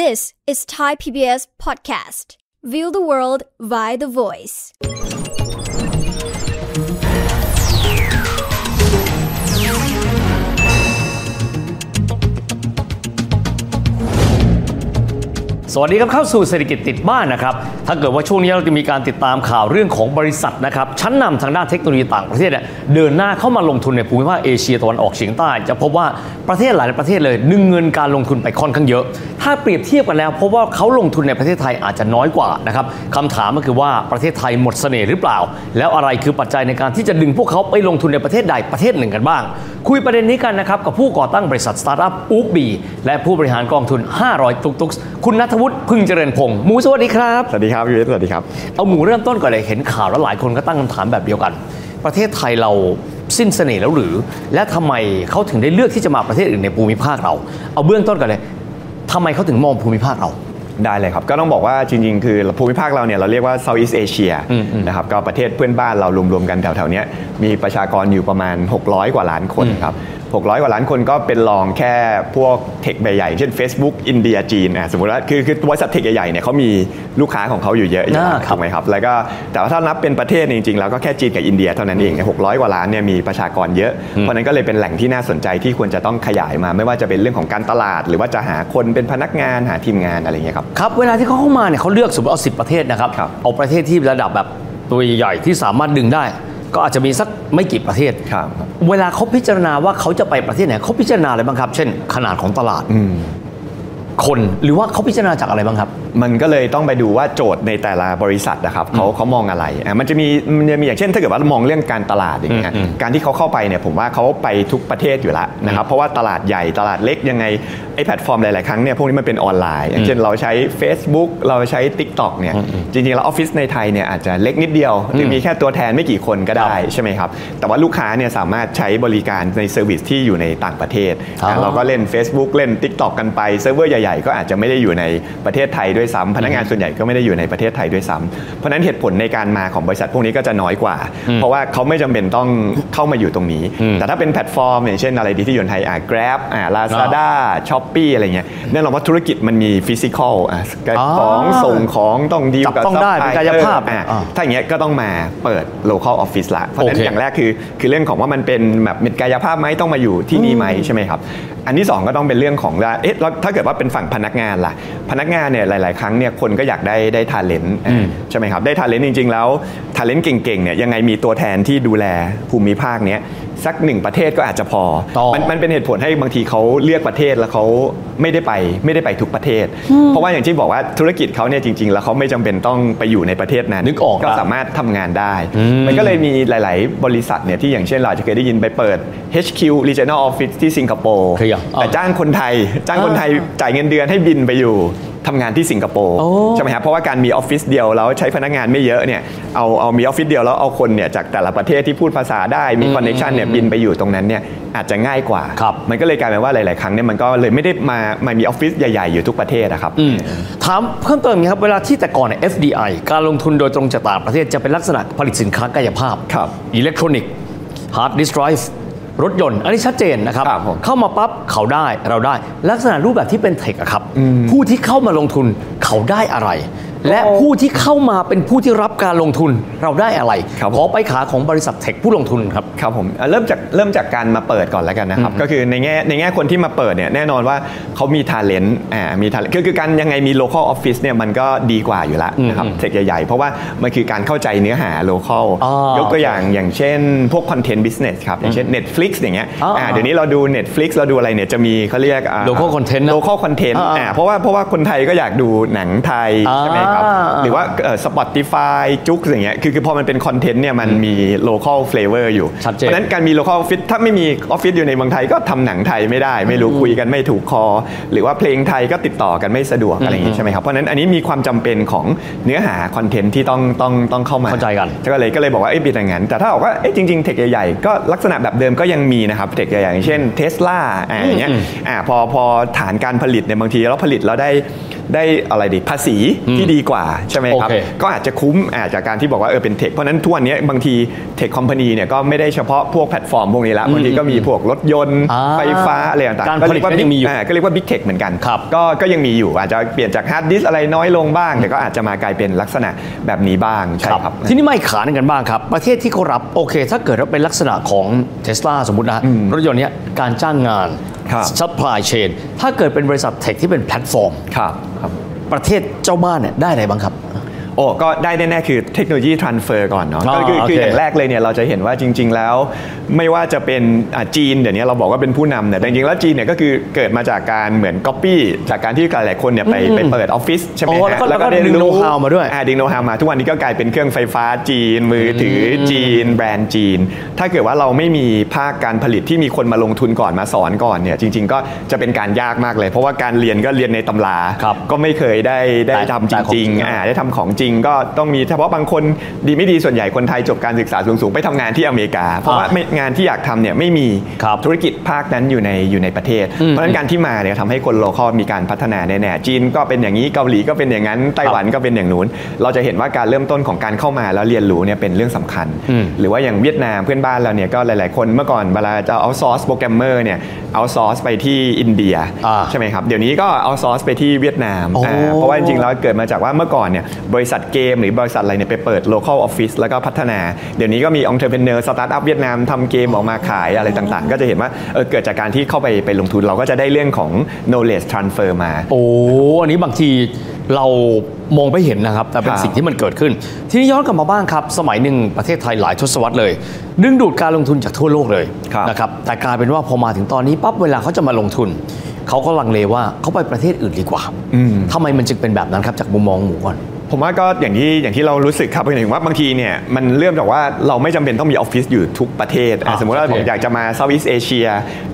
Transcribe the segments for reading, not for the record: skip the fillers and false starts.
This is Thai PBS Podcast. View the world via the voice. สวัสดีครับเข้าสู่เศรษฐกิจติดบ้านนะครับถ้าเกิดว่าช่วงนี้เราจะมีการติดตามข่าวเรื่องของบริษัทนะครับชั้นนำทางด้านเทคโนโลยีต่างประเทศเดินหน้าเข้ามาลงทุนในภูมิภาคเอเชียตะวันออกเฉียงใต้จะพบว่าประเทศหลายประเทศเลยดึงเงินการลงทุนไปค่อนข้างเยอะถ้าเปรียบเทียบกันแล้วพบว่าเขาลงทุนในประเทศไทยอาจจะน้อยกว่านะครับคำถามก็คือว่าประเทศไทยหมดเสน่ห์หรือเปล่าแล้วอะไรคือปัจจัยในการที่จะดึงพวกเขาไปลงทุนในประเทศใดประเทศหนึ่งกันบ้างคุยประเด็นนี้กันนะครับกับผู้ก่อตั้งบริษัทสตาร์ทอัพ Ookbee และผู้บริหารกองทุน 500 Tuktuks คุณณัฐวุฒิ พึงเจริญพงศ์หมูสวัสดีครับสวัสดีครับพี่เวสสวัสดีครับเอาหมูเริ่มต้นก่อนเลยเห็นข่าวแล้วหลายคนก็ตั้งคำถามแบบเดียวกันประเทศไทยเราสิ้นเสน่ห์แล้วหรือและทำไมเขาถึงได้เลือกที่จะมาประเทศอื่นในภูมิภาคเราเอาเบื้องต้นก่อนเลยทำไมเขาถึงมองภูมิภาคเราได้เลยครับก็ต้องบอกว่าจริงๆคือภูมิภาคเราเนี่ยเราเรียกว่า Southeast Asia นะครับก็ประเทศเพื่อนบ้านเรารวมๆกันแถวๆนี้มีประชากรอยู่ประมาณ600กว่าล้านคนครับ600กว่าล้านคนก็เป็นรองแค่พวกเทคใหญ่ๆเช่น Facebook อินเดียจีนสมมุติว่าคือบริษัทเทคใหญ่ๆเนี่ยเขามีลูกค้าของเขาอยู่เยอะอยู่แล้วถูกไหมครับแล้วก็แต่ว่าถ้านับเป็นประเทศจริงๆแล้วก็แค่จีนกับอินเดียเท่านั้นเอง600กว่าล้านเนี่ยมีประชากรเยอะเพราะนั้นก็เลยเป็นแหล่งที่น่าสนใจที่ควรจะต้องขยายมาไม่ว่าจะเป็นเรื่องของการตลาดหรือว่าจะหาคนเป็นพนักงานหาทีมงานอะไรเงี้ยครับครับเวลาที่เขาเข้ามาเนี่ยเขาเลือกสมมติเอา10ประเทศนะครับเอาประเทศที่ระดับแบบตัวใหญ่ที่สามารถดึงได้ก็อาจจะมีสักไม่กี่ประเทศเวลาเขาพิจารณาว่าเขาจะไปประเทศไหนเขาพิจารณาอะไรบ้างครับเช่นขนาดของตลาดคนหรือว่าเขาพิจารณาจากอะไรบ้างครับมันก็เลยต้องไปดูว่าโจทย์ในแต่ละบริษัทนะครับเขามองอะไรมันจะมีอย่างเช่นถ้าเกิดว่ามองเรื่องการตลาดอย่างเงี้ยการที่เขาเข้าไปเนี่ยผมว่าเขาไปทุกประเทศอยู่แล้วนะครับเพราะว่าตลาดใหญ่ตลาดเล็กยังไงไอ้แพลตฟอร์มหลายๆครั้งเนี่ยพวกนี้มันเป็นออนไลน์อย่างเช่นเราใช้ Facebook เราใช้ TikTok เนี่ยจริงๆแล้วออฟฟิศในไทยเนี่ยอาจจะเล็กนิดเดียวหรือมีแค่ตัวแทนไม่กี่คนก็ได้ใช่ไหมครับแต่ว่าลูกค้าเนี่ยสามารถใช้บริการในเซอร์วิสที่อยู่ในต่างประเทศเราก็เล่น Facebook เล่น TikTok กันไปเซิร์ฟเวอร์ใหญ่ๆก็อาจจะไม่ได้อยู่ในประเทศไทยด้วยซ้ำพนักงานส่วนใหญ่ก็ไม่ได้อยู่ในประเทศไทยด้วยซ้ำเพราะนั้นเหตุผลในการมาของบริษัทพวกนี้ก็จะน้อยกว่าเพราะว่าเขาไม่จำเป็นต้องเข้ามาอยู่ตรงนี้แต่ถ้าเป็นแพลตฟอร์มอย่างเช่นอะไรดีที่อยู่ในไทยGrab Lazada Shopee อะไรเงี้ยแน่นอนว่าธุรกิจมันมี physical ของส่งของต้องดีกับต้องได้กายภาพถ้าอย่างเงี้ยก็ต้องมาเปิด local office ละเพราะนั้นอย่างแรกคือเรื่องของว่ามันเป็นแบบมีกายภาพไหมต้องมาอยู่ที่นี่ไหมใช่ไหมครับอันที่2ก็ต้องเป็นเรื่องของว่าถ้าเกิดว่าเป็นฝั่งพนักงานล่ะพนักงานเนี่ยหลายๆครั้งเนี่ยคนก็อยากได้ทาเลนต์ใช่ไหมครับได้ทาเลนต์จริงๆแล้วทาเลนต์เก่งๆเนี่ยยังไงมีตัวแทนที่ดูแลภูมิภาคเนี้ยสัก1ประเทศก็อาจจะพอมันเป็นเหตุผลให้บางทีเขาเลือกประเทศแล้วเขาไม่ได้ไปทุกประเทศเพราะว่าอย่างที่บอกว่าธุรกิจเขาเนี่ยจริงๆแล้วเขาไม่จำเป็นต้องไปอยู่ในประเทศนั้นก็สามารถทำงานได้มันก็เลยมีหลายๆบริษัทเนี่ยที่อย่างเช่นเราจะเคยได้ยินไปเปิด HQ Regional Office ที่สิงคโปร์แต่จ้างคนไทยจ่ายเงินเดือนให้บินไปอยู่ทำงานที่สิงคโปร์ใช่ไหมครับเพราะว่าการมีออฟฟิศเดียวแล้วใช้พนักงานไม่เยอะเนี่ยเอามีออฟฟิศเดียวแล้วเอาคนเนี่ยจากแต่ละประเทศที่พูดภาษาได้มีคอนเนคชันเนี่ยบินไปอยู่ตรงนั้นเนี่ยอาจจะง่ายกว่ามันก็เลยกลายเป็นว่าหลายๆครั้งเนี่ยมันก็เลยไม่ได้มามีออฟฟิศใหญ่ๆอยู่ทุกประเทศนะครับถามเพิ่มเติมครับเวลาที่แต่ก่อนเนี่ย FDI การลงทุนโดยตรงจากต่างประเทศจะเป็นลักษณะผลิตสินค้ากายภาพอิเล็กทรอนิกส์ฮาร์ดดิสก์ไดรฟ์รถยนต์อันนี้ชัดเจนนะครับเข้ามาปั๊บเขาได้เราได้ลักษณะรูปแบบที่เป็นเทคครับผู้ที่เข้ามาลงทุนเขาได้อะไรและผู้ที่เข้ามาเป็นผู้ที่รับการลงทุนเราได้อะไรขอไปขาของบริษัทเทคผู้ลงทุนครับครับผมเริ่มจากการมาเปิดก่อนแล้วกันนะครับก็คือในแง่คนที่มาเปิดเนี่ยแน่นอนว่าเขามีtalentมีtalentคือการยังไงมี local office เนี่ยมันก็ดีกว่าอยู่แล้วนะครับเทคใหญ่ๆเพราะว่ามันคือการเข้าใจเนื้อหา local ยกตัวอย่างเช่นพวก content business ครับอย่างเช่น Netflix อย่างเงี้ยเดี๋ยวนี้เราดู Netflix เราดูอะไรเนี่ยจะมีเขาเรียก local content เพราะว่าคนไทยก็อยากดูหนังไทยใช่ไหมหรือว่า Spotify จุกอย่างเงี้ยคือพอมันเป็นคอนเทนต์เนี่ยมันมี local flavor อยู่เพราะนั้นการมี local office ถ้าไม่มีออฟฟิศอยู่ในเมืองไทยก็ทำหนังไทยไม่ได้ไม่รู้คุยกันไม่ถูกคอหรือว่าเพลงไทยก็ติดต่อกันไม่สะดวกอะไรอย่างงี้ใช่ไหมครับเพราะนั้นอันนี้มีความจำเป็นของเนื้อหาคอนเทนต์ที่ต้องเข้ามาเข้าใจกันก็เลยบอกว่าเอ้ยเป็นอย่างนั้นแต่ถ้าบอกว่าเอ้ยจริงๆเทคใหญ่ๆก็ลักษณะแบบเดิมก็ยังมีนะครับเทคใหญ่อย่างเช่น Tesla อย่างเงี้ยพอฐานการผลิตเนี่ยบางทีเราผลิตเราได้ ได้อะไรดีภาษีที่ดีกว่าใช่ไหมครับก็อาจจะคุ้มจากการที่บอกว่าเป็นเทคเพราะนั้นทั่วนี้บางทีเทคคอมพานีเนี่ยก็ไม่ได้เฉพาะพวกแพลตฟอร์มพวกนี้ละบางทีก็มีพวกรถยนต์ไฟฟ้าอะไรต่างๆก็เรียกว่าบิ๊กเทคเหมือนกันก็ยังมีอยู่อาจจะเปลี่ยนจากฮาร์ดดิสอะไรน้อยลงบ้างแต่ก็อาจจะมากลายเป็นลักษณะแบบนี้บ้างใช่ครับที่นี่ไม่ขาดกันบ้างครับประเทศที่เขารับโอเคถ้าเกิดว่าเป็นลักษณะของเทสลาสมมตินะรถยนต์เนี้ยการจ้างงานซัพพลายเชนถ้าเกิดเป็นบริษัทเทคที่เป็นแพลตฟอร์มประเทศเจ้าบ้านเนี่ยได้อะไรบ้างครับโอ้ก็ได้แน่ๆคือเทคโนโลยีทรานสเฟอร์ก่อนเนาะก็คืออย่างแรกเลยเนี่ยเราจะเห็นว่าจริงๆแล้วไม่ว่าจะเป็นจีนเดี๋ยวนี้เราบอกว่าเป็นผู้นำเนี่ยแต่จริงๆแล้วจีนเนี่ยก็คือเกิดมาจากการเหมือน Copy จากการที่หลายคนเนี่ยไปเปิดออฟฟิศใช่ไหมแล้วก็ดึงโน้ตฮาวมาด้วยดึงโน้ตฮาวมาทุกวันนี้ก็กลายเป็นเครื่องไฟฟ้าจีนมือถือจีนแบรนด์จีนถ้าเกิดว่าเราไม่มีภาคการผลิตที่มีคนมาลงทุนก่อนมาสอนก่อนเนี่ยจริงๆก็จะเป็นการยากมากเลยเพราะว่าการเรียนก็เรียนในตำราก็ไม่เคยได้ทำจริงๆได้ทำของจริงก็ต้องมีเฉพาะบางคนดีไม่ดีส่วนใหญ่คนไทยจบการศึกษาสูงๆไปทำงานที่อเมริกาเพราะว่างานที่อยากทำเนี่ยไม่มีธุรกิจภาคนั้นอยู่ในประเทศเพราะฉะนั้นการที่มาเนี่ยทำให้คนโลคอลมีการพัฒนาแน่ๆจีนก็เป็นอย่างนี้เกาหลีก็เป็นอย่างนั้นไต้หวันก็เป็นอย่างนู้นเราจะเห็นว่าการเริ่มต้นของการเข้ามาแล้วเรียนรู้เนี่ยเป็นเรื่องสำคัญหรือว่าอย่างเวียดนามเพื่อนบ้านเราเนี่ยก็หลายๆคนเมื่อก่อนเวลาจะเอาซอร์สโปรแกรมเมอร์เนี่ยเอาซอร์สไปที่อินเดียใช่ไหมครับเดี๋ยวนี้ก็เอาซอร์สไปที่เวียดนามเพราะว่าจริงๆแล้วเกิดมาจากว่าเมื่อก่อนเนี่ยบริษัทเกมหรือบริษัทอะไรเนี่ยไปเปิด local office แล้วก็พัฒนาเดี๋ยวนี้ก็มี entrepreneur startup เวียดนามทำเกมออกมาขายอะไรต่างๆก็จะเห็นว่าเกิดจากการที่เข้าไปลงทุนเราก็จะได้เรื่องของ knowledge transfer มาโอ้อันนี้บางทีเรามองไม่เห็นนะครับแต่เป็นสิ่งที่มันเกิดขึ้นทีนี้ย้อนกลับมาบ้างครับสมัยหนึ่งประเทศไทยหลายทศวรรษเลยดึงดูดการลงทุนจากทั่วโลกเลยนะครับแต่กลายเป็นว่าพอมาถึงตอนนี้ปั๊บเวลาเขาจะมาลงทุนเขาก็ลังเลว่าเขาไปประเทศอื่นดีกว่าทำไมมันจึงเป็นแบบนั้นครับจากมุมมองหมู่ก่อนผมว่าก็อย่างที่เรารู้สึกครับเป็นอย่างว่าบางทีเนี่ยมันเริ่มจากว่าเราไม่จำเป็นต้องมีออฟฟิศอยู่ทุกประเทศสมมติว่าผมอยากจะมาเซาท์อีสต์เอเชีย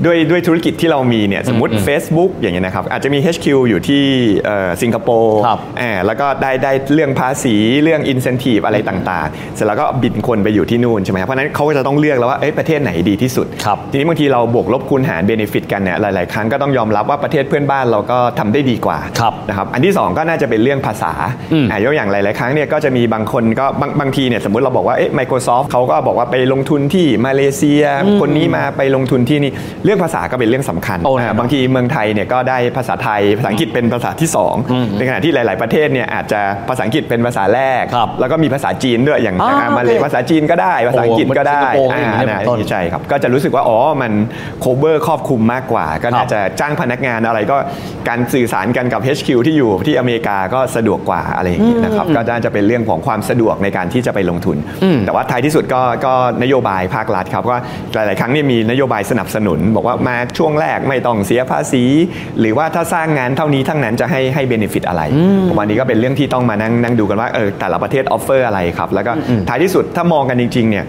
ด้วยธุรกิจที่เรามีเนี่ยสมมติ Facebook อย่างเงี้ยนะครับอาจจะมี HQ อยู่ที่สิงคโปร์แล้วก็ได้เรื่องภาษีเรื่อง incentive อะไรต่างๆเสร็จแล้วก็บินคนไปอยู่ที่นู่นใช่ไหมเพราะนั้นเขาก็จะต้องเลือกแล้วว่าประเทศไหนดีที่สุดทีนี้บางทีเราบวกลบคูณหาร benefit กันเนี่ยหลายๆครั้งก็ต้องยอมรับว่าประเทศเพื่อนบ้านเราก็ทำได้ดีกว่านะครับอันที่2ก็น่าจะเป็นเรื่องภาษาอย่างหลายๆครั้งเนี่ยก็จะมีบางคนก็บางทีเนี่ยสมมติเราบอกว่าMicrosoft เขาก็บอกว่าไปลงทุนที่มาเลเซียคนนี้มาไปลงทุนที่นี่เรื่องภาษาก็เป็นเรื่องสำคัญบางทีเมืองไทยเนี่ยก็ได้ภาษาไทยภาษาอังกฤษเป็นภาษาที่2ในขณะที่หลายๆประเทศเนี่ยอาจจะภาษาอังกฤษเป็นภาษาแรกแล้วก็มีภาษาจีนด้วยอย่างมาเลภาษาจีนก็ได้ภาษาอังกฤษก็ได้ใช่ครับก็จะรู้สึกว่ามันโคเวอร์ครอบคลุมมากกว่าก็น่าจะจ้างพนักงานอะไรก็การสื่อสารกันกับ HQ ที่อยู่ที่อเมริกาก็สะดวกกว่าอะไรนะครับก็น่าจะเป็นเรื่องของความสะดวกในการที่จะไปลงทุนแต่ว่าท้ายที่สุดก็นโยบายภาครัฐครับว่าหลายๆครั้งนี่มีนโยบายสนับสนุนบอกว่ามาช่วงแรกไม่ต้องเสียภาษีหรือว่าถ้าสร้างงานเท่านี้ทั้งนั้นจะให้เบเนฟิตอะไรวันนี้ก็เป็นเรื่องที่ต้องมานั่งดูกันว่าแต่ละประเทศออฟเฟอร์อะไรครับแล้วก็ท้ายที่สุดถ้ามองกันจริงๆเนี่ย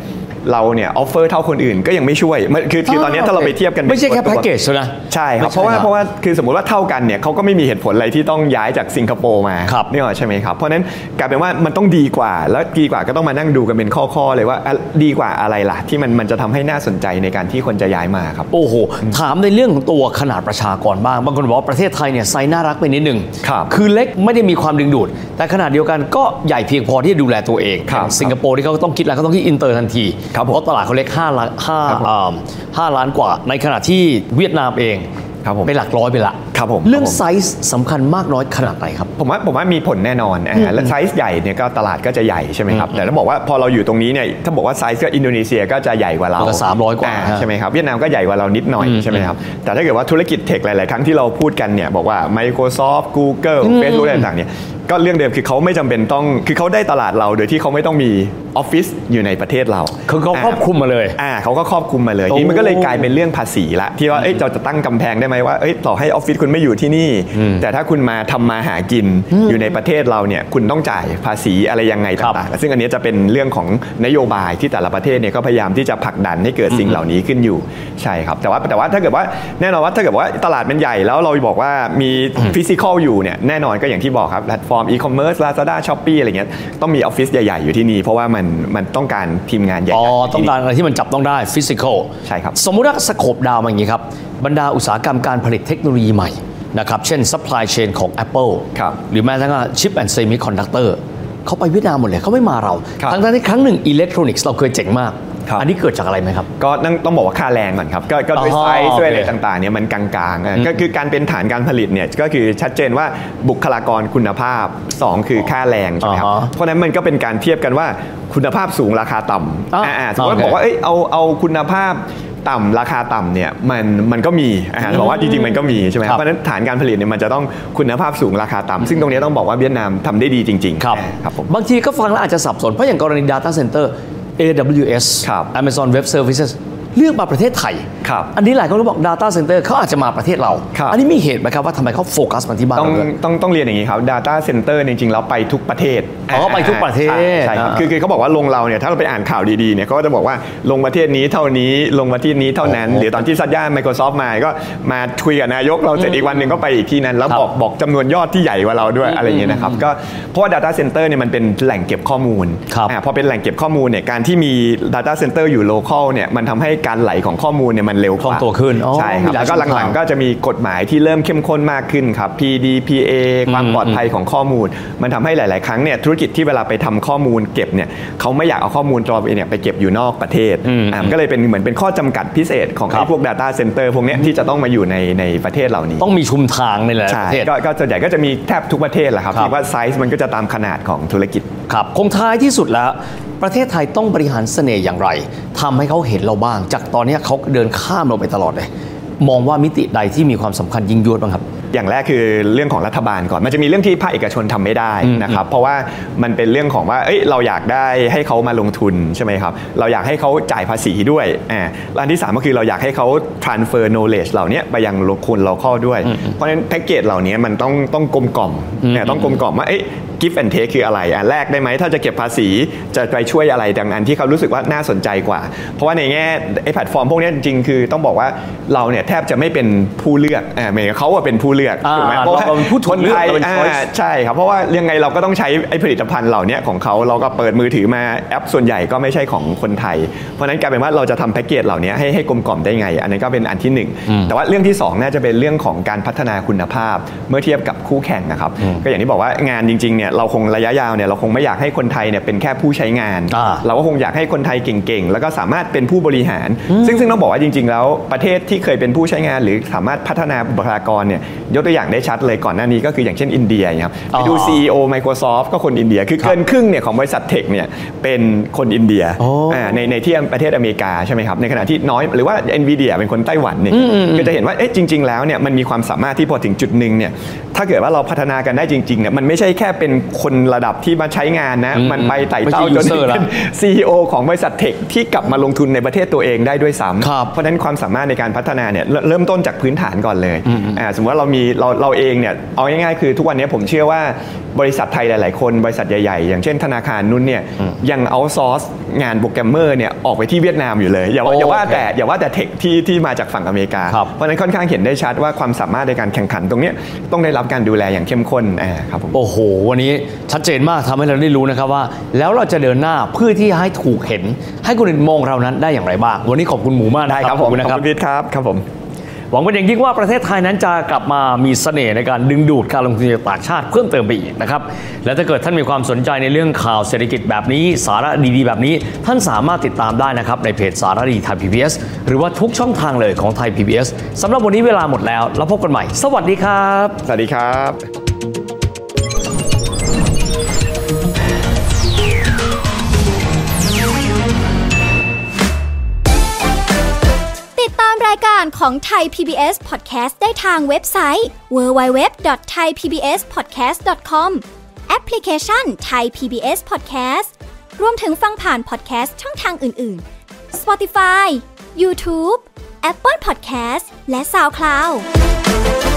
เราเนี่ยออฟเฟอร์เท่าคนอื่นก็ยังไม่ช่วยคือตอนนี้ถ้าเราไปเทียบกันไม่ใช่แค่แพ็กเกจนะใช่ครับเพราะว่าคือสมมติว่าเท่ากันเนี่ยเขาก็ไม่มีเหตุผลอะไรที่ต้องย้ายจากสิงคโปร์มานี่หรอใช่ไหมครับเพราะนั้นกลายเป็นว่ามันต้องดีกว่าแล้วดีกว่าก็ต้องมานั่งดูกันเป็นข้อๆเลยว่าดีกว่าอะไรล่ะที่มันจะทำให้น่าสนใจในการที่คนจะย้ายมาครับโอ้โหถามในเรื่องของตัวขนาดประชากรบ้างบางคนบอกว่าประเทศไทยเนี่ยไซส์น่ารักไปนิดนึงคือเล็กไม่ได้มีความดึงดูดแต่ขนาดเดียวกันก็ใหญ่เพียงพอที่จะดูแลตัวเองสิงคโปร์ที่เขาต้องคิดแล้วเขาต้องคิดอินเตอร์ทันทีเพราะตลาดเขาเล็ก5 ล้านกว่าในขณะที่เวียดนามเองเป็นหลักร้อยไปละเรื่องไซส์สำคัญมากน้อยขนาดไหนครับผมว่ามีผลแน่นอนและไซส์ใหญ่เนี่ยก็ตลาดก็จะใหญ่ใช่ไหมครับแต่ต้องบอกว่าพอเราอยู่ตรงนี้เนี่ยถ้าบอกว่าไซส์ก็อินโดนีเซียก็จะใหญ่กว่าเราก็300กว่าใช่ไหมครับเวียดนามก็ใหญ่กว่าเรานิดหน่อยใช่ไหมครับแต่ถ้าเกิดว่าธุรกิจเทคหลายๆครั้งที่เราพูดกันเนี่ยบอกว่า Microsoft Google Facebook อะไรต่างๆเนี่ยก็เรื่องเดิมคือเขาไม่จำเป็นต้องคือเขาได้ตลาดเราโดยที่เขาไม่ต้องมีออฟฟิศอยู่ในประเทศเราเขาครอบคลุมมาเลยเขาก็ครอบคลุมมาเลยนี่มันก็เลยกลายเป็นเรื่องภาษีละที่ว่าเราจะตั้งกำแพงได้ไหมว่าต่อให้ออฟฟิศคุณไม่อยู่ที่นี่แต่ถ้าคุณมาทำมาหากินอยู่ในประเทศเราเนี่ยคุณต้องจ่ายภาษีอะไรยังไงต่างๆซึ่งอันนี้จะเป็นเรื่องของนโยบายที่แต่ละประเทศเนี่ยก็พยายามที่จะผลักดันให้เกิดสิ่งเหล่านี้ขึ้นอยู่ใช่ครับแต่ว่าถ้าเกิดว่าแน่นอนว่าถ้าเกิดว่าตลาดมันใหญ่แล้วเราบอกว่ามีฟิสิกอลอยู่เนี่ยแน่นอนก็อย่างที่บอกครับแพลตฟอร์มอีคอมเมิร์ซ Lazada Shopee อะไรเงี้ยต้องมีออฟฟิศใหญ่ๆอยู่ที่นี่เพราะว่ามันต้องการทีมงานใหญ่ต้องการอะไรที่มันจับต้องได้ฟิสิกอลใช่ครับสมมุติว่าสโคปดาวมาอย่างนี้ครับบรรดาอุตสาหกรรมการผลิตเทคโนโลยีใหม่ นะครับเช่น supply chain ของ Apple หรือแม้กระทั่ง chip and semiconductor เขาไปเวียดนามหมดเลยเขาไม่มาเราทั้งที่ครั้งหนึ่งอิเล็กทรอนิกส์เราเคยเจ๋งมากอันนี้เกิดจากอะไรไหมครับก็ต้องบอกว่าค่าแรงก่อนครับก็ด้วยไซส์ด้วยอะไรต่างๆเนี่ยมันกลางๆก็คือการเป็นฐานการผลิตเนี่ยก็คือชัดเจนว่าบุคลากรคุณภาพ2คือค่าแรงใช่ไหมครับเพราะนั้นมันก็เป็นการเทียบกันว่าคุณภาพสูงราคาต่ำสมมติบอกว่าเอาคุณภาพต่ำราคาต่ำเนี่ยมันก็มีบอกว่าจริงๆมันก็มีใช่ไหมเพราะฉะนั้นฐานการผลิตเนี่ยมันจะต้องคุณภาพสูงราคาต่ำซึ่งตรงนี้ต้องบอกว่าเวียดนามทำได้ดีจริงๆครับบางทีก็ฟังแล้วอาจจะสับสนเพราะอย่างกรณี Data Center AWS Amazon Web Services เลือกมาประเทศไทยอันนี้หลายคนก็บอก Data Center เขาอาจจะมาประเทศเราอันนี้มีเหตุไหมครับว่าทำไมเขาโฟกัสมาที่บ้านเราต้องเรียนอย่างนี้ครับ Data Center จริงๆแล้วไปทุกประเทศเขาไปทุกประเทศใช่ครับคือเขาบอกว่าลงเราเนี่ยถ้าเราไปอ่านข่าวดีๆเนี่ยเขาก็จะบอกว่าลงประเทศนี้เท่านี้ลงประเทศนี้เท่านั้นหรือตอนที่ซัดย่า Microsoft มาก็มาคุยกับนายกเราเสร็จอีกวันหนึ่งก็ไปอีกที่นั้นแล้วบอกจำนวนยอดที่ใหญ่กว่าเราด้วยอะไรอย่างเงี้ยนะครับก็เพราะว่า Data Center เนี่ยมันเป็นแหล่งเก็บข้อมูลพอเป็นแหล่งเก็บข้อมูลเนี่ยการที่มี Data Center อยู่ local เนี่ยมันทำให้การไหลของข้อมูลเนี่ยมันเร็วกว่าตัวขึ้นใช่ครับแล้วก็หลังๆก็จะมีกฎหมายที่เริ่มเข้มข้นมากขึ้นครับ PDPA ความปลอดภัยของข้อมูลมันทำให้หลายๆครั้งเนี่ยธุรกิจที่เวลาไปทำข้อมูลเก็บเนี่ยเขาไม่อยากเอาข้อมูลตัวเองเนี่ยไปเก็บอยู่นอกประเทศก็เลยเป็นเหมือนเป็นข้อจำกัดพิเศษของพวก Data Center พวกนี้ที่จะต้องมาอยู่ในประเทศเหล่านี้ต้องมีชุมทางในหลายประเทศก็ส่วนใหญ่ก็จะมีแทบทุกประเทศแหละครับที่ว่าไซส์มันก็จะตามขนาดของธุรกิจครับคงท้ายที่สุดแล้วประเทศไทยต้องบริหารเสน่ห์อย่างไรทำให้เขาเห็นเราบ้างจากตอนนี้เขาเดินข้ามเราไปตลอดเลยมองว่ามิติใดที่มีความสำคัญยิ่งยวดบ้างครับอย่างแรกคือเรื่องของรัฐบาลก่อนมันจะมีเรื่องที่ภาคเอกชนทำไม่ได้นะครับเพราะว่ามันเป็นเรื่องของว่าเราอยากได้ให้เขามาลงทุนใช่ไหมครับเราอยากให้เขาจ่ายภาษีด้วยอันที่3ก็คือเราอยากให้เขา transfer knowledge เหล่านี้ไปยังคนlocal ด้วยเพราะฉะนั้นแพ็กเกจเหล่านี้มันต้องกลมกล่อมต้องกลมกล่อมว่าgive and take คืออะไรอันแรกได้ไหมถ้าจะเก็บภาษีจะไปช่วยอะไรดังอันที่เขารู้สึกว่าน่าสนใจกว่าเพราะว่าในแง่แพลตฟอร์มพวกนี้จริงๆคือต้องบอกว่าเราเนี่ยแทบจะไม่เป็นผู้เลือกเหมือนเขาเป็นผู้เลือกถูกไหมเพราะว่าคนไทยใช่ครับเพราะว่ายังไงเราก็ต้องใช้ผลิตภัณฑ์เหล่านี้ของเขาเราก็เปิดมือถือมาแอปส่วนใหญ่ก็ไม่ใช่ของคนไทยเพราะนั้นกลายเป็นว่าเราจะทำแพ็กเกจเหล่านี้ให้กลมกล่อมได้ไงอันนี้ก็เป็นอันที่1แต่ว่าเรื่องที่2น่าจะเป็นเรื่องของการพัฒนาคุณภาพเมื่อเทียบกับคู่แข่งนะครับก็อย่างที่บอกว่างานจริงๆเนี่ยเราคงระยะยาวเนี่ยเราคงไม่อยากให้คนไทยเนี่ยเป็นแค่ผู้ใช้งานเราก็คงอยากให้คนไทยเก่งๆแล้วก็สามารถเป็นผู้บริหารซึ่งต้องบอกว่าจริงๆแล้วประเทศที่เคยเป็นผู้ใช้งานหรือสามารถพัฒนาบุคลากรเนี่ยยกตัวอย่างได้ชัดเลยก่อนหน้านี้ก็คืออย่างเช่นอินเดียครับไปดู CEO Microsoft ก็คนอินเดียคือเกินครึ่งเนี่ยของบริษัทเทคเนี่ยเป็นคนอินเดียในที่ประเทศอเมริกาใช่ไหมครับในขณะที่น้อยหรือว่า Nvidia เป็นคนไต้หวันเนี่ยก็จะเห็นว่าจริงๆแล้วเนี่ยมันมีความสามารถที่พอถึงจุดนึงเนี่ยถ้าเกิดว่าเราพัฒนากันได้จริงๆเนี่ยมันไม่ใช่แค่เป็นคนระดับที่มาใช้งานนะมันไปไต่เต้าจนเป็น CEO ของบริษัทเทคที่กลับมาลงทุนในประเทศตัวเองได้ด้วยซ้ำเพราะฉะนั้นความสามารถในการพัฒนาเนี่ยเริ่มต้นจากพื้นฐานก่อนเลยสมมติว่าเราเองเนี่ยเอาง่ายๆคือทุกวันนี้ผมเชื่อว่าบริษัทไทยหลายๆคนบริษัทใหญ่ๆอย่างเช่นธนาคารนุ่นเนี่ยยังเอาซอร์สงานโปรแกรมเมอร์เนี่ยออกไปที่เวียดนามอยู่เลยอย่าว่าแต่เทคที่มาจากฝั่งอเมริกาเพราะฉะนั้นค่อนข้างเห็นได้ชัดว่าความสามารถในการแข่งขันตรงนี้ต้องได้รับการดูแลอย่างเข้มข้นครับผมโอ้โหวันนี้ชัดเจนมากทำให้เราได้รู้นะครับว่าแล้วเราจะเดินหน้าเพื่อที่ให้ถูกเห็นให้คนอื่นมองเรานั้นได้อย่างไรบ้างวันนี้ขอบคุณหมูมากนะครับขอบคุณนะครับครับผมหวังเป็นอย่างยิ่งว่าประเทศไทยนั้นจะกลับมามีเสน่ห์ในการดึงดูดการลงทุนจากต่างชาติเพิ่มเติมไปอีกนะครับและถ้าเกิดท่านมีความสนใจในเรื่องข่าวเศรษฐกิจแบบนี้สาระดีๆแบบนี้ท่านสามารถติดตามได้นะครับในเพจสาระดีไทย PBS หรือว่าทุกช่องทางเลยของไทย PBS สำหรับวันนี้เวลาหมดแล้วแล้วพบกันใหม่สวัสดีครับสวัสดีครับรายการของ Thai PBS Podcast ได้ทางเว็บไซต์ www.thaipbspodcast.com แอปพลิเคชัน Thai PBS Podcast รวมถึงฟังผ่าน podcast ช่องทางอื่นๆ Spotify, YouTube, Apple Podcast และ SoundCloud